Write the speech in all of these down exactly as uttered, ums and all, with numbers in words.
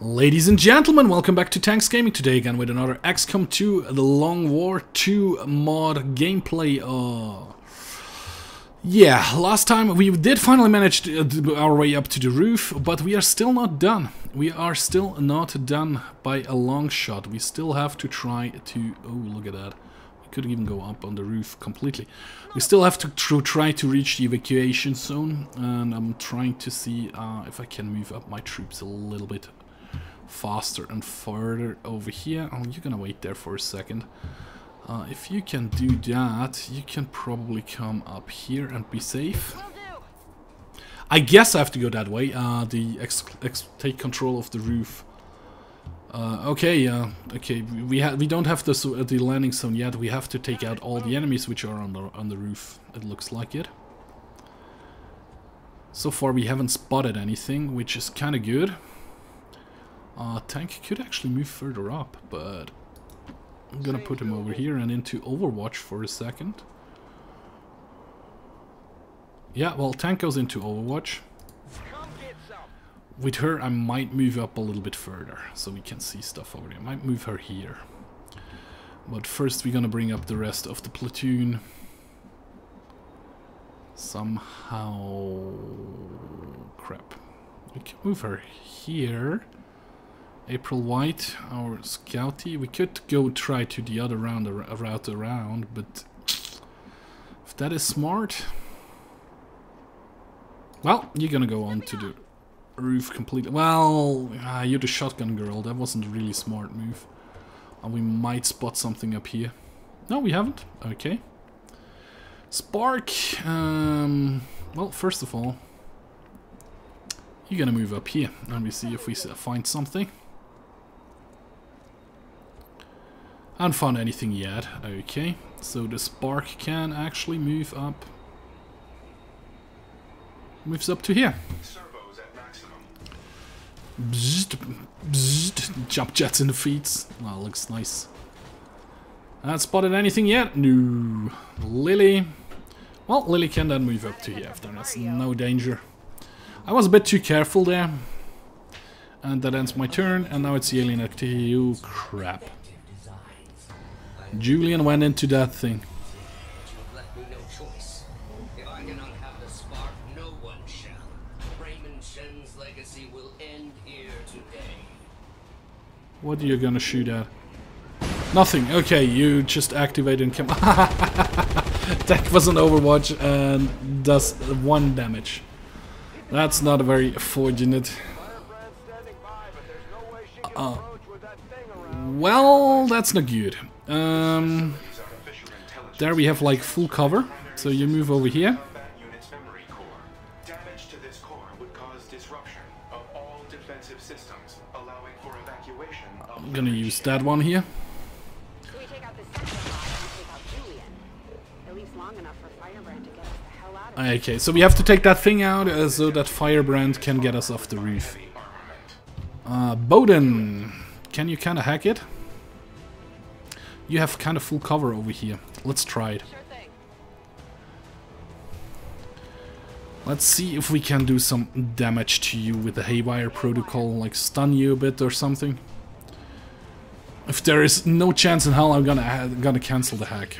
Ladies and gentlemen, welcome back to TANK's Gaming, today again with another X COM two, The Long War two mod gameplay. Oh. Yeah, last time we did finally manage to, uh, our way up to the roof, but we are still not done. We are still not done by a long shot. We still have to try to... Oh, look at that. We couldn't even go up on the roof completely. We still have to tr try to reach the evacuation zone, and I'm trying to see uh, if I can move up my troops a little bit faster and farther over here. Oh, you're gonna wait there for a second. Uh, if you can do that, you can probably come up here and be safe. I guess I have to go that way. Uh, the ex ex take control of the roof. Uh, okay, uh, okay. We ha we don't have the so the landing zone yet. We have to take out all the enemies which are on the on the roof. It looks like it. So far, we haven't spotted anything, which is kind of good. Uh, tank could actually move further up, but I'm gonna put him over here and into Overwatch for a second. Yeah, well, tank goes into Overwatch. With her, I might move up a little bit further, so we can see stuff over there. I might move her here. But first we're gonna bring up the rest of the platoon. Somehow... Crap. We can move her here. April White, our scouty. We could go try to the other round, a route around, but if that is smart, well, you're gonna go on to the roof completely. Well, ah, you're the shotgun girl. That wasn't a really smart move. And we might spot something up here. No, we haven't. Okay. Spark. Um, well, first of all, you're gonna move up here, and we see if we find something. I haven't found anything yet. Okay, so the Spark can actually move up. Moves up to here. Servos at maximum. Bzzzt, bzzzt, jump jets in the feet. Well, looks nice. I haven't spotted anything yet. No. Lily. Well, Lily can then move up to here after. That's no danger. I was a bit too careful there. And that ends my turn, and now it's the alien activity. Oh, crap. Julian went into that thing. What are you gonna shoot at? Nothing. Okay, you just activated and came. That was an Overwatch and does one damage. That's not very fortunate. Uh, well, that's not good. Um, there we have like full cover, so you move over here. Damage to this core would cause disruption of all defensive systems, allowing for evacuation. I'm gonna use that one here. So we take out the Sectopod and take out Julian. At least long enough for Firebrand to get us the hell out of here. Okay, so we have to take that thing out uh, so that Firebrand can get us off the roof. Uh, Bowden, can you kind of hack it? You have kind of full cover over here. Let's try it. Sure thing. Let's see if we can do some damage to you with the Haywire protocol, like stun you a bit or something. If there is no chance in hell, I'm gonna I'm gonna cancel the hack.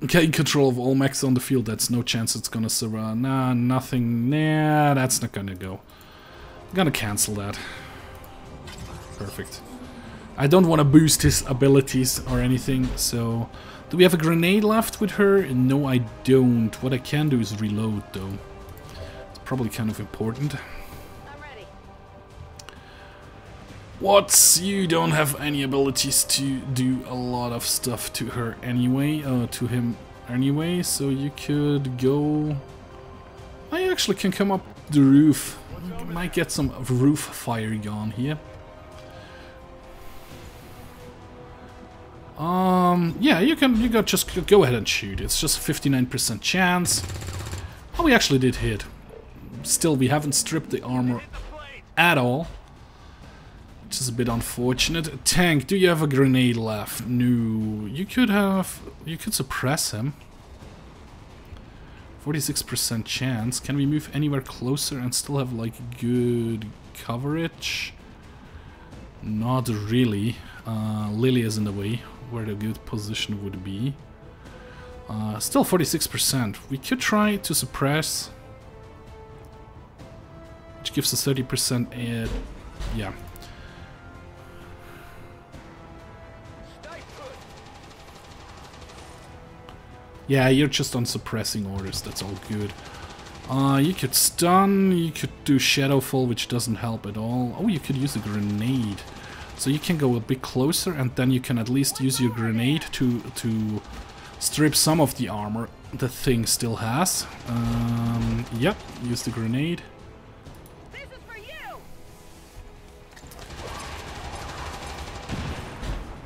Okay, control of all mechs on the field. That's no chance it's gonna survive. Nah, nothing. Nah, that's not gonna go. I'm gonna cancel that. Perfect. I don't want to boost his abilities or anything, so... Do we have a grenade left with her? No, I don't. What I can do is reload, though. It's probably kind of important. I'm ready. What? You don't have any abilities to do a lot of stuff to her anyway, uh, to him anyway, so you could go... I actually can come up the roof. Might get some roof fire going here. Um, yeah, you can you got just go ahead and shoot. It's just fifty-nine percent chance. Oh, we actually did hit. Still, we haven't stripped the armor at all. Which is a bit unfortunate. Tank, do you have a grenade left? No. You could have... You could suppress him. forty-six percent chance. Can we move anywhere closer and still have like good coverage? Not really. Uh, Lily is in the way where the good position would be. Uh, still forty-six percent. We could try to suppress, which gives us thirty percent. And yeah. Yeah, you're just on suppressing orders, that's all good. Uh, you could stun, you could do Shadowfall, which doesn't help at all. Oh, you could use a grenade. So you can go a bit closer, and then you can at least use your grenade to to strip some of the armor the thing still has. Um, yep, use the grenade. This is for you.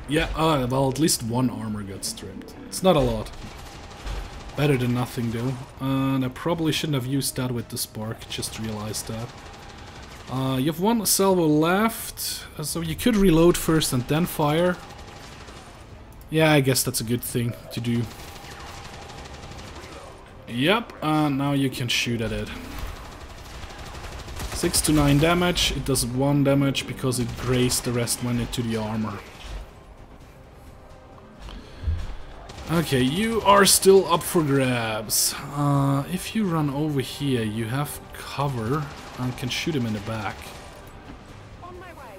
Yeah, uh, well, at least one armor got stripped. It's not a lot. Better than nothing, though. Uh, and I probably shouldn't have used that with the spark, just realized that. Uh, you have one salvo left, so you could reload first and then fire. Yeah, I guess that's a good thing to do. Yep, uh, now you can shoot at it. six to nine damage, it does one damage because it grazed, the rest went into the armor. Okay, you are still up for grabs. Uh, if you run over here, you have cover and can shoot him in the back. On my way.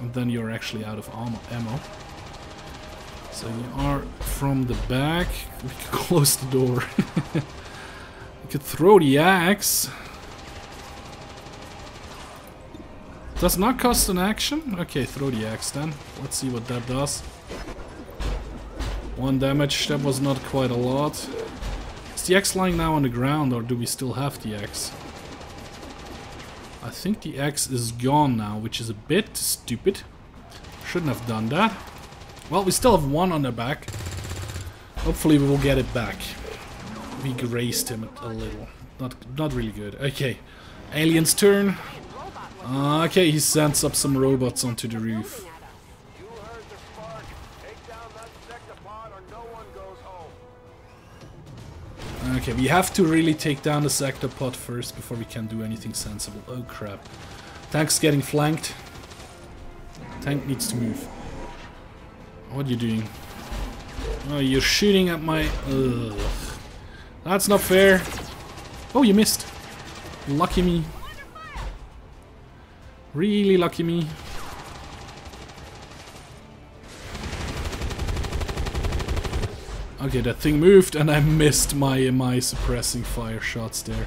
And then you're actually out of ammo. So you are from the back. We could close the door. You could throw the axe. Does not cost an action? Okay, throw the axe then. Let's see what that does. One damage, that was not quite a lot. Is the axe lying now on the ground, or do we still have the axe? I think the axe is gone now, which is a bit stupid. Shouldn't have done that. Well, we still have one on the back. Hopefully we will get it back. We grazed him a little. Not, not really good. Okay, alien's turn. Uh, okay, he sends up some robots onto the roof. Okay, we have to really take down the Sectopod first before we can do anything sensible. Oh crap. Tank's getting flanked. Tank needs to move. What are you doing? Oh, you're shooting at my... Ugh. That's not fair. Oh, you missed. Lucky me. Really lucky me. Okay, that thing moved, and I missed my my suppressing fire shots there,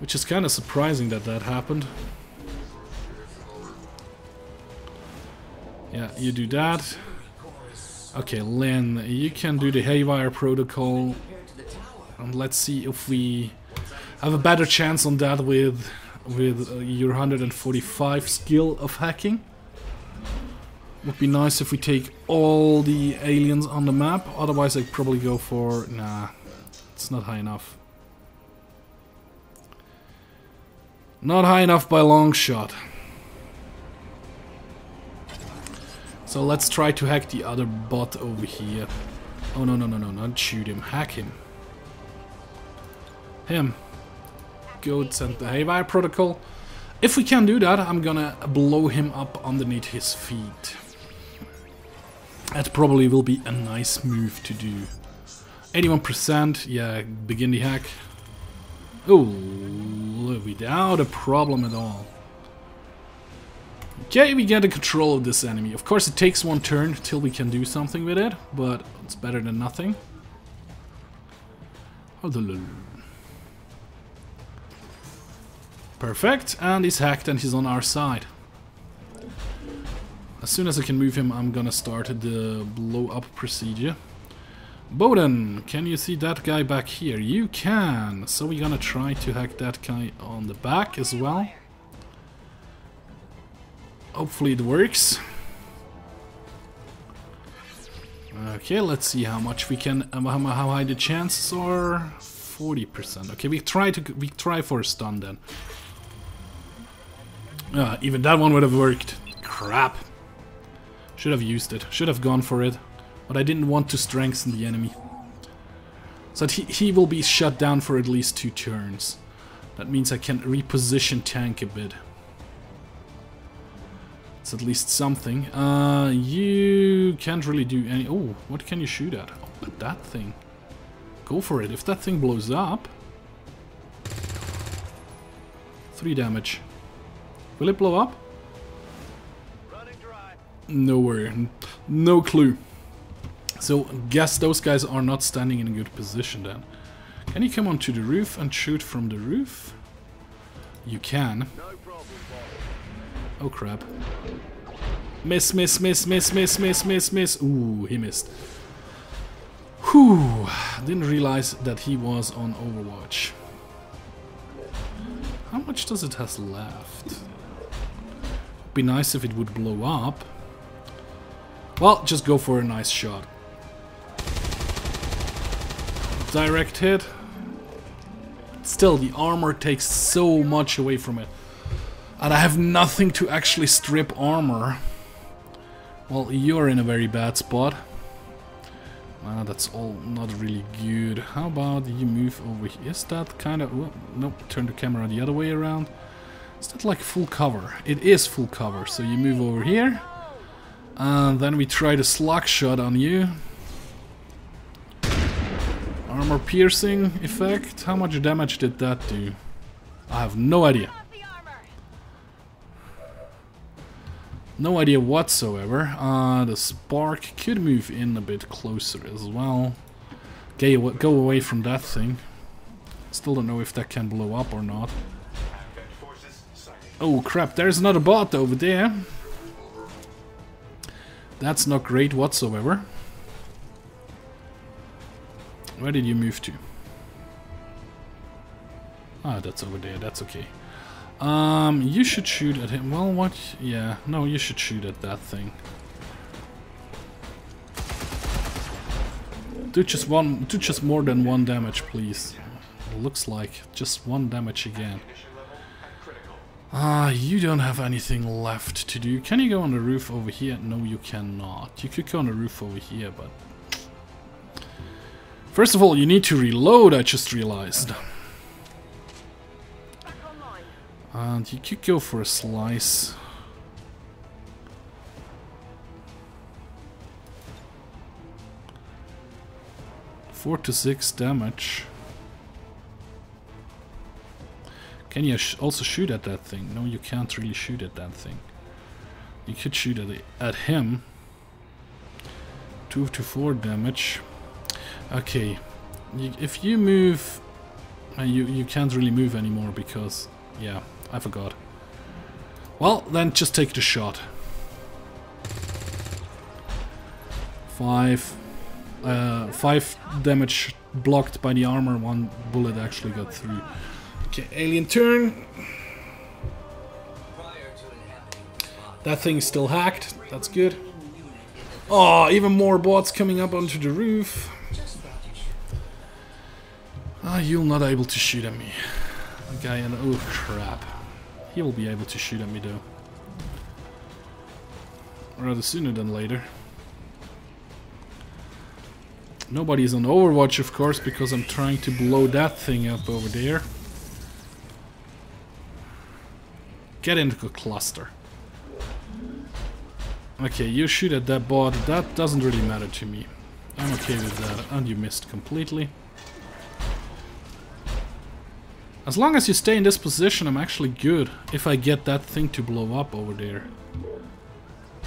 which is kind of surprising that that happened. Yeah, you do that. Okay, Lynn, you can do the Haywire protocol, and let's see if we have a better chance on that with with your one hundred forty-five skill of hacking. Would be nice if we take all the aliens on the map, otherwise I'd probably go for... nah, it's not high enough. Not high enough by a long shot. So let's try to hack the other bot over here. Oh no, no, no, no, not shoot him, hack him. Him. Go and send the Haywire protocol. If we can do that, I'm gonna blow him up underneath his feet. That probably will be a nice move to do. eighty-one percent, yeah, begin the hack. Ooh, without a problem at all. Okay, we get the control of this enemy. Of course, it takes one turn till we can do something with it, but it's better than nothing. Perfect, and he's hacked and he's on our side. As soon as I can move him, I'm gonna start the blow-up procedure. Bowden, can you see that guy back here? You can! So we're gonna try to hack that guy on the back as well. Hopefully it works. Okay, let's see how much we can... Um, how high the chances are... forty percent. Okay, we try, to, we try for a stun then. Uh, even that one would have worked. Crap. Should have used it. Should have gone for it. But I didn't want to strengthen the enemy. So that he, he will be shut down for at least two turns. That means I can reposition tank a bit. It's at least something. Uh, you can't really do any... Oh, what can you shoot at? Oh, but that thing. Go for it. If that thing blows up... Three damage. Will it blow up? Nowhere. No clue. So, guess those guys are not standing in a good position then. Can you come onto the roof and shoot from the roof? You can. Oh crap. Miss, miss, miss, miss, miss, miss, miss, miss. Ooh, he missed. Whew. Didn't realize that he was on Overwatch. How much does it has left? Be nice if it would blow up. Well, just go for a nice shot. Direct hit. Still, the armor takes so much away from it. And I have nothing to actually strip armor. Well, you're in a very bad spot. Ah, that's all not really good. How about you move over here? Is that kind of... Well, nope, turn the camera the other way around. Is that like full cover? It is full cover, so you move over here. And then we try the slug shot on you. Armor piercing effect. How much damage did that do? I have no idea. No idea whatsoever. Uh, the spark could move in a bit closer as well. Okay, go away from that thing. Still don't know if that can blow up or not. Oh crap, there's another bot over there. That's not great whatsoever. Where did you move to? Ah, that's over there, that's okay. Um, you should shoot at him. Well, what? Yeah, no, you should shoot at that thing. Do just one, do just more than one damage, please. It looks like just one damage again. Ah, uh, you don't have anything left to do. Can you go on the roof over here? No, you cannot. You could go on the roof over here, but... First of all, you need to reload, I just realized. And you could go for a slice. Four to six damage. Can you sh also shoot at that thing? No, you can't really shoot at that thing. You could shoot at, it, at him. Two to four damage. Okay, you, if you move... Uh, you, you can't really move anymore because... Yeah, I forgot. Well, then just take the shot. Five... Uh, five damage blocked by the armor, one bullet actually got through. Okay, alien turn. That thing's still hacked. That's good. Oh, even more bots coming up onto the roof. Ah, oh, you'll not able to shoot at me. Guy and oh crap. He will be able to shoot at me though. Rather sooner than later. Nobody's on Overwatch, of course, because I'm trying to blow that thing up over there. Get into a cluster. Okay, you shoot at that bot. That doesn't really matter to me. I'm okay with that. And you missed completely. As long as you stay in this position, I'm actually good. If I get that thing to blow up over there.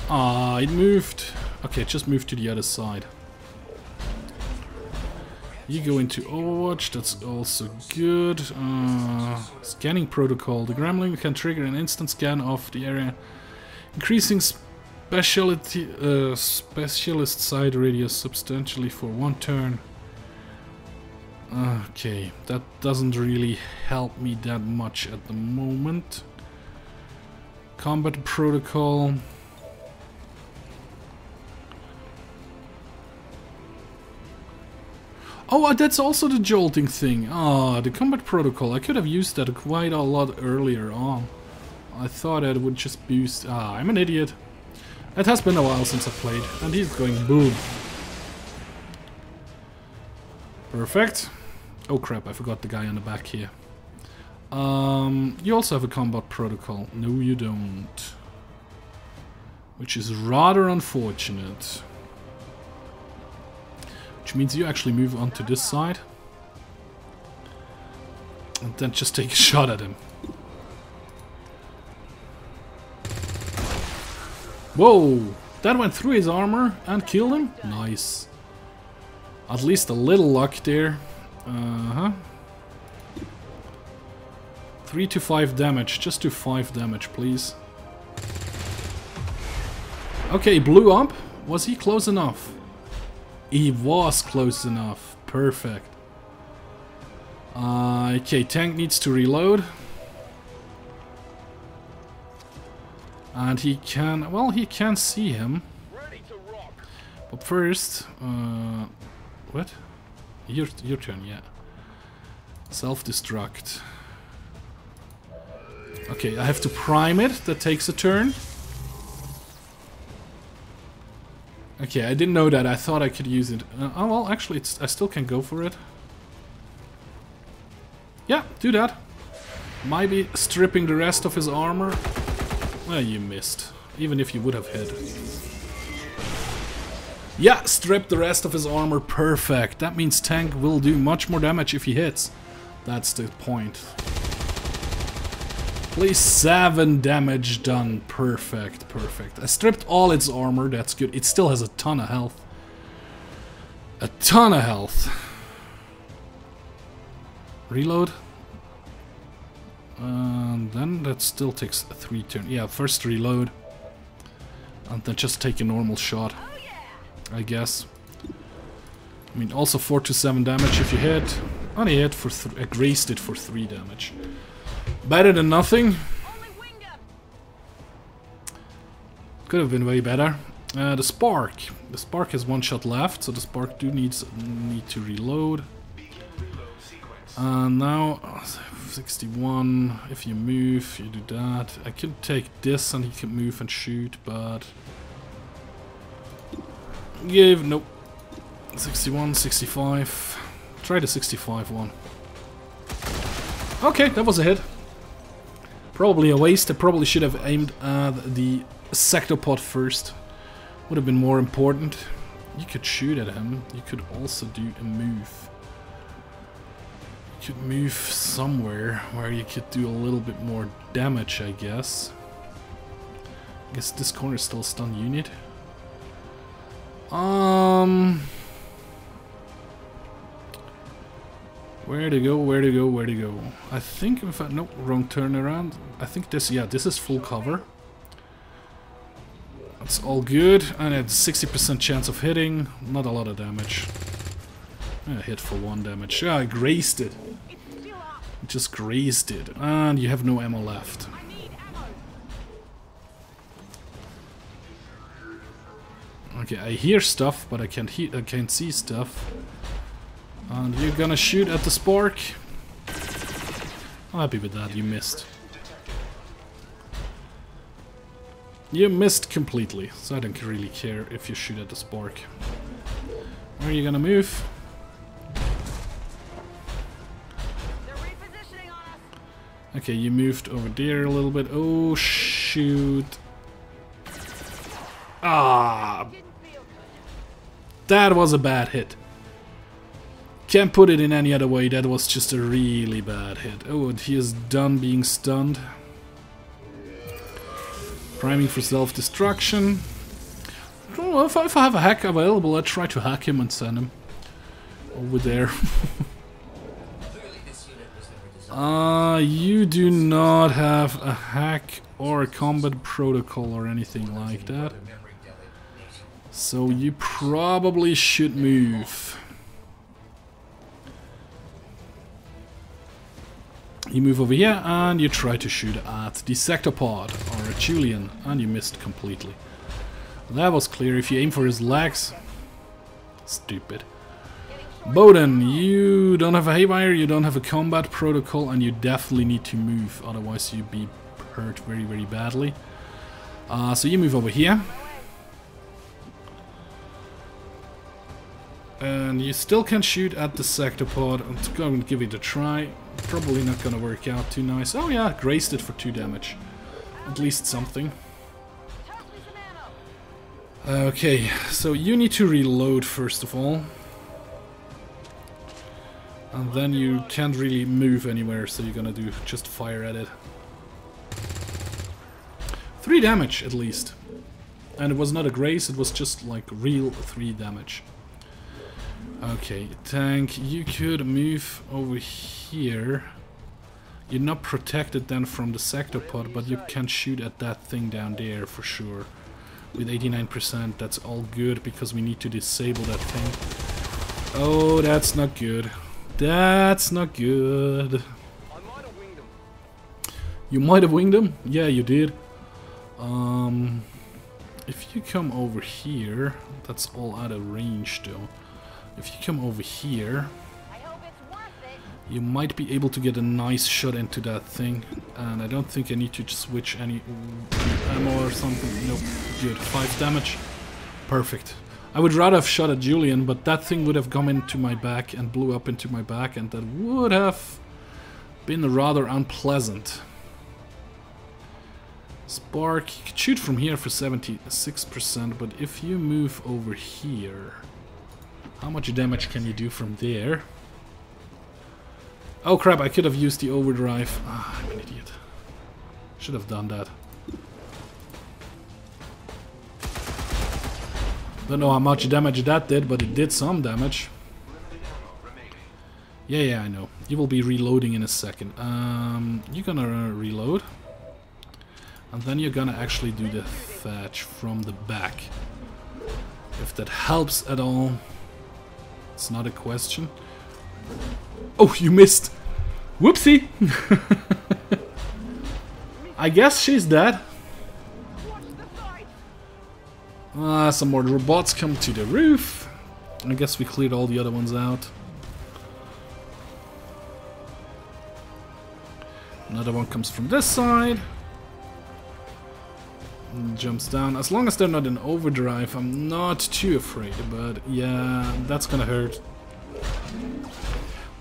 Ah, it moved. Okay, just move to the other side. You go into Overwatch, that's also good. Uh, scanning protocol. The Gremlin can trigger an instant scan of the area, increasing specialty, uh, specialist side radius substantially for one turn. Okay, that doesn't really help me that much at the moment. Combat protocol. Oh, that's also the jolting thing. Ah, the combat protocol. I could have used that quite a lot earlier on. I thought it would just boost... Ah, I'm an idiot. It has been a while since I played. And he's going boom. Perfect. Oh crap, I forgot the guy on the back here. Um, you also have a combat protocol. No, you don't. Which is rather unfortunate. Which means you actually move on to this side. And then just take a shot at him. Whoa! That went through his armor and killed him? Nice. At least a little luck there. Uh-huh. three to five damage. Just do five damage, please. Okay, blew up. Was he close enough? He was close enough. Perfect. Uh, okay, tank needs to reload. And he can... well, he can see him. But first... Uh, what? Your, your turn, yeah. Self-destruct. Okay, I have to prime it. That takes a turn. Okay, I didn't know that. I thought I could use it. Uh, oh, well, actually, it's, I still can go for it. Yeah, do that. Might be stripping the rest of his armor. Well, you missed. Even if you would have hit. Yeah, strip the rest of his armor. Perfect. That means tank will do much more damage if he hits. That's the point. Please, seven damage done. Perfect, perfect. I stripped all its armor, that's good. It still has a ton of health. A ton of health. Reload. And then that still takes three turns. Yeah, first reload. And then just take a normal shot, I guess. I mean, also four to seven damage if you hit. And he hit for th- I graced it for three damage. Better than nothing. Could have been way better. Uh, the Spark. The Spark has one shot left, so the Spark do needs need to reload. And uh, now sixty-one. If you move, you do that. I could take this, and he can move and shoot, but give nope. sixty-one, sixty-five. Try the sixty-five one. Okay, that was a hit. Probably a waste. I probably should have aimed at the Sectopod first. Would have been more important. You could shoot at him. You could also do a move. You could move somewhere where you could do a little bit more damage, I guess. I guess this corner is still a stun unit. Um... Where to go, where to go, where to go. I think if I... no, wrong turn around. I think this, yeah, this is full cover. That's all good. And it's sixty percent chance of hitting. Not a lot of damage. I hit for one damage. Yeah, I grazed it. Just grazed it. And you have no ammo left. Okay, I hear stuff, but I can't, he I can't see stuff. And you're gonna shoot at the Spark. I'm happy with that, you missed. You missed completely, so I don't really care if you shoot at the Spark. Where are you gonna move? Okay, you moved over there a little bit. Oh, shoot. Ah! That was a bad hit. Can't put it in any other way, that was just a really bad hit. Oh, and he is done being stunned. Priming for self-destruction. Oh, if, if I have a hack available, I try to hack him and send him over there. Ah, uh, you do not have a hack or a combat protocol or anything like that. So you probably should move. You move over here and you try to shoot at the Sectopod or a Julian, and you missed completely. That was clear. If you aim for his legs, stupid. Bowden, you don't have a Haywire, you don't have a combat protocol, and you definitely need to move, otherwise you'd be hurt very, very badly. Uh, so you move over here. And you still can shoot at the Sectopod. I'm going to give it a try. Probably not going to work out too nice. Oh yeah, grazed it for two damage. At least something. Okay, so you need to reload first of all. And then you can't really move anywhere, so you're gonna do just fire at it. Three damage at least. And it was not a grace, it was just like real three damage. Okay, tank, you could move over here. You're not protected then from the Sectopod, but you can shoot at that thing down there for sure. With eighty-nine percent, that's all good because we need to disable that thing. Oh, that's not good. That's not good. I might have winged him. You might have winged him? Yeah, you did. Um, if you come over here, that's all out of range still. If you come over here, I hope it's worth it. You might be able to get a nice shot into that thing. And I don't think I need to switch any ammo or something. Nope. Good. Five damage. Perfect. I would rather have shot at Julian, but that thing would have come into my back and blew up into my back, and that would have been rather unpleasant. Spark, you could shoot from here for seventy-six percent, but if you move over here, how much damage can you do from there? Oh crap, I could have used the overdrive. Ah, I'm an idiot. Should have done that. Don't know how much damage that did, but it did some damage. Yeah, yeah, I know. You will be reloading in a second. Um, you're gonna reload. And then you're gonna actually do the thatch from the back. If that helps at all. It's not a question. Oh, you missed! Whoopsie! I guess she's dead. Ah, uh, some more robots come to the roof. I guess we cleared all the other ones out. Another one comes from this side. And jumps down. As long as they're not in overdrive, I'm not too afraid. But yeah, that's gonna hurt.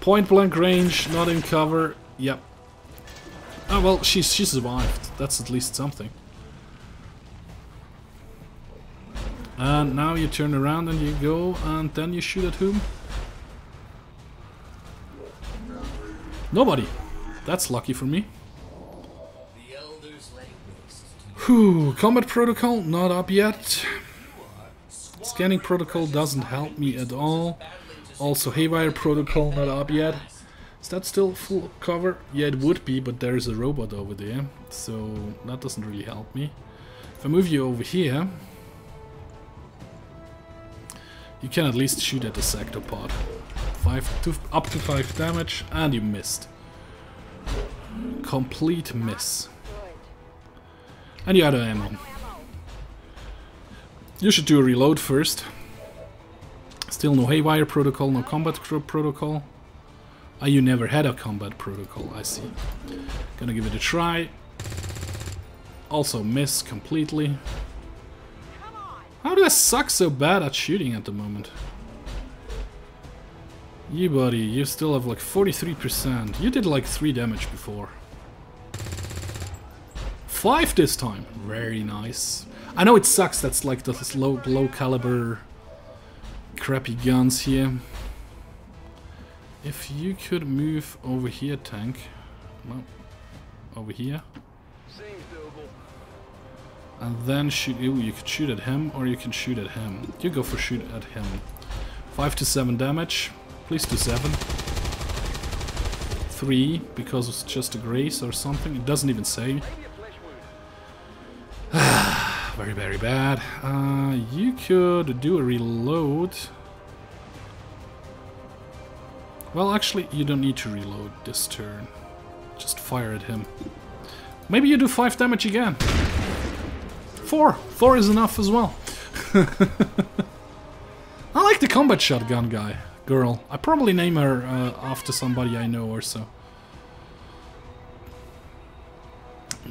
Point blank range, not in cover. Yep. Oh well, she, she survived. That's at least something. And now you turn around and you go, and then you shoot at whom? Nobody. That's lucky for me. Whew, combat protocol, not up yet. Scanning protocol doesn't help me at all. Also Haywire protocol, not up yet. Is that still full cover? Yeah, it would be, but there is a robot over there. So that doesn't really help me. If I move you over here, you can at least shoot at the Sectopod. Five to, up to five damage, and you missed. Complete miss. And you had ammo. You should do a reload first. Still no Haywire protocol, no combat protocol. Ah, you never had a combat protocol, I see. Gonna give it a try. Also miss completely. How do I suck so bad at shooting at the moment? You buddy, you still have like forty-three percent. You did like three damage before. Five this time. Very nice. I know it sucks. That's like the low, low caliber crappy guns here. If you could move over here, tank. Well, over here. And then shoot. Ooh, you could shoot at him, or you can shoot at him. You go for shoot at him. Five to seven damage. Please do seven. Three, because it's just a grace or something. It doesn't even say. Very, very bad. Uh, you could do a reload. Well, actually, you don't need to reload this turn. Just fire at him. Maybe you do five damage again. Four. Four is enough as well. I like the combat shotgun guy, girl. I probably name her uh, after somebody I know or so.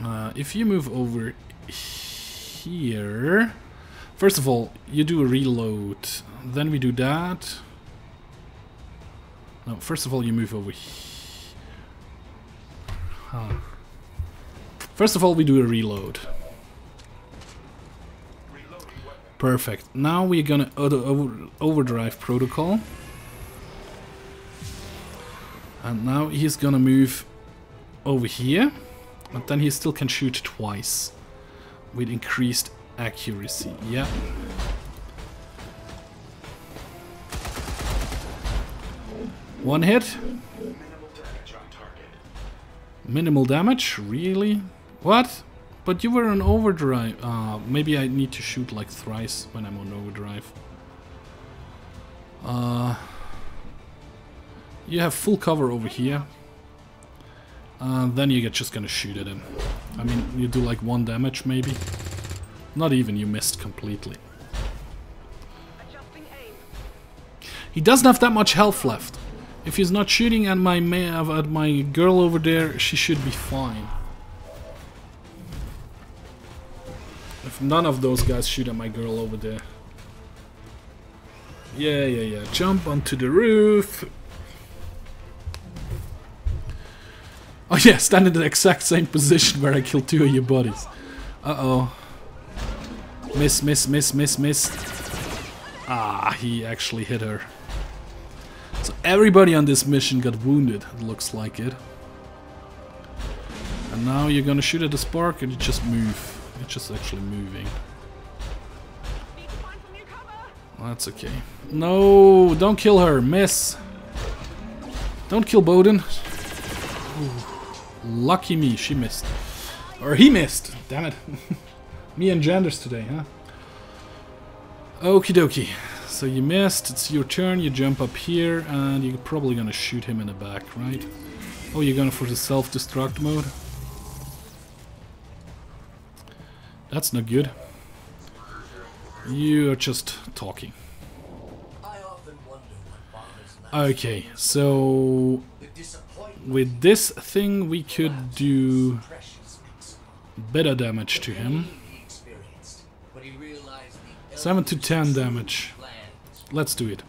Uh, if you move over here, first of all, you do a reload. Then we do that. No, first of all you move over here. Huh. First of all we do a reload. Perfect. Now we're gonna over overdrive protocol. And now he's gonna move over here. But then he still can shoot twice. With increased accuracy. Yeah. One hit. Minimal damage? Really? What? But you were on overdrive. Uh, maybe I need to shoot like thrice when I'm on overdrive. Uh, you have full cover over here. Uh, then you're just gonna shoot at him. I mean, you do like one damage maybe. Not even, you missed completely. He doesn't have that much health left. If he's not shooting at my, ma at my girl over there, she should be fine. If none of those guys shoot at my girl over there. Yeah, yeah, yeah. Jump onto the roof. Oh yeah, stand in the exact same position where I killed two of your buddies. Uh-oh. Miss, miss, miss, miss, miss. Ah, he actually hit her. So everybody on this mission got wounded, it looks like it. And now you're gonna shoot at the spark and you just move. It's just actually moving. That's okay. No, don't kill her. Miss. Don't kill Bowden. Ooh, lucky me, she missed. Or he missed. Damn it. Me and genders today, huh? Okie dokie. So you missed. It's your turn. You jump up here and you're probably gonna shoot him in the back, right? Oh, you're gonna for the self-destruct mode? That's not good. You're just talking. Okay, so with this thing we could do better damage to him. seven to ten damage. Let's do it.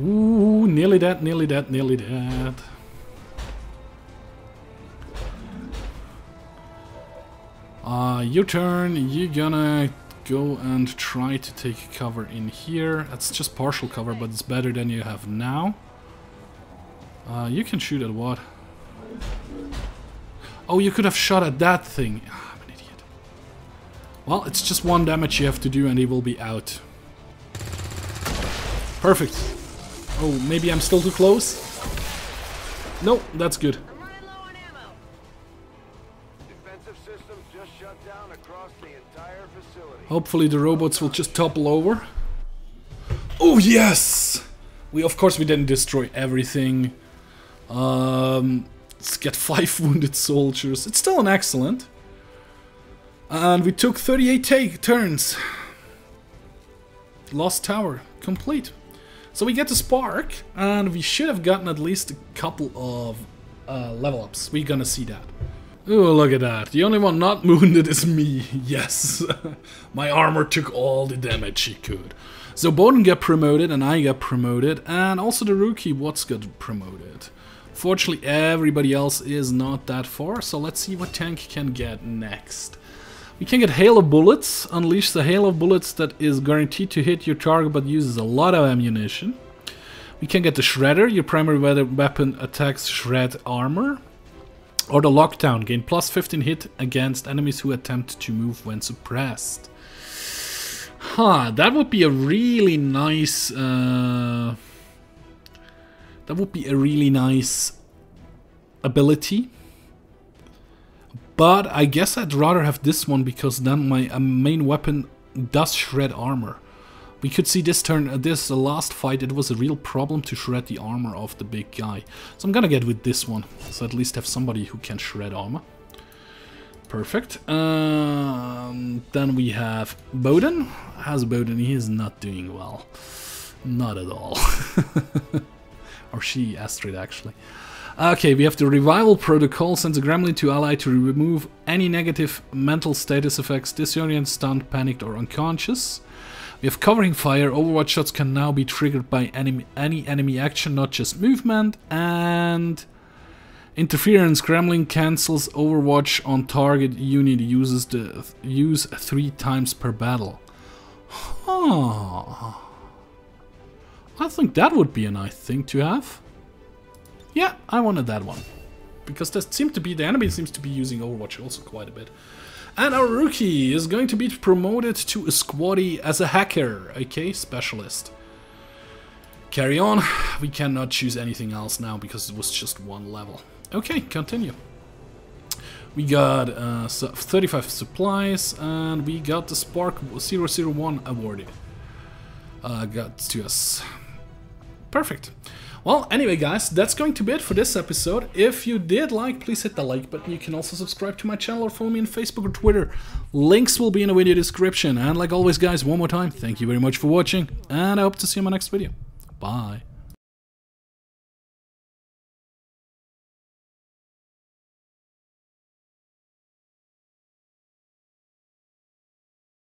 Ooh, nearly dead, nearly dead, nearly dead. Uh, your turn, you're gonna go and try to take cover in here. That's just partial cover, but it's better than you have now. Uh, you can shoot at what? Oh, you could have shot at that thing. Ah, I'm an idiot. Well, it's just one damage you have to do and he will be out. Perfect. Oh, maybe I'm still too close? No, that's good. Hopefully the robots will just topple over. Oh yes! We of course we didn't destroy everything. Um, let's get five wounded soldiers. It's still an excellent. And we took thirty-eight take turns. Lost tower complete. So we get the spark, and we should have gotten at least a couple of uh, level ups. We're gonna see that. Oh, look at that. The only one not wounded is me. Yes. My armor took all the damage he could. So Bowden got promoted and I got promoted. And also the rookie Watts got promoted. Fortunately, everybody else is not that far. So let's see what tank can get next. We can get Hail of Bullets. Unleash the Hail of Bullets that is guaranteed to hit your target but uses a lot of ammunition. We can get the Shredder. Your primary weapon attacks shred armor. Or the Lockdown, gain plus fifteen hit against enemies who attempt to move when suppressed. Huh, that would be a really nice... Uh, that would be a really nice ability. But I guess I'd rather have this one because then my uh, main weapon does shred armor. We could see this turn, uh, this uh, last fight, it was a real problem to shred the armor of the big guy. So I'm gonna get with this one, so at least have somebody who can shred armor. Perfect. Um, then we have Bowden. How's Bowden? He is not doing well. Not at all. Or she, Astrid, actually. Okay, we have the Revival Protocol. Sends a Gremlin to ally to remove any negative mental status effects, disoriented, stunned, panicked or unconscious. We have Covering Fire. Overwatch shots can now be triggered by enemy, any enemy action, not just movement. And Interference. Gremlin cancels Overwatch on target unit uses the use three times per battle. Huh. I think that would be a nice thing to have. Yeah, I wanted that one. Because that seemed to be, the enemy seems to be using Overwatch also quite a bit. And our rookie is going to be promoted to a squaddy as a hacker, okay, specialist. Carry on. We cannot choose anything else now because it was just one level. Okay, continue. We got uh, thirty-five supplies and we got the Spark zero zero one awarded. Uh, got to us. Perfect. Well, anyway, guys, that's going to be it for this episode. If you did like, please hit the like button. You can also subscribe to my channel or follow me on Facebook or Twitter. Links will be in the video description. And like always, guys, one more time, thank you very much for watching, and I hope to see you in my next video. Bye.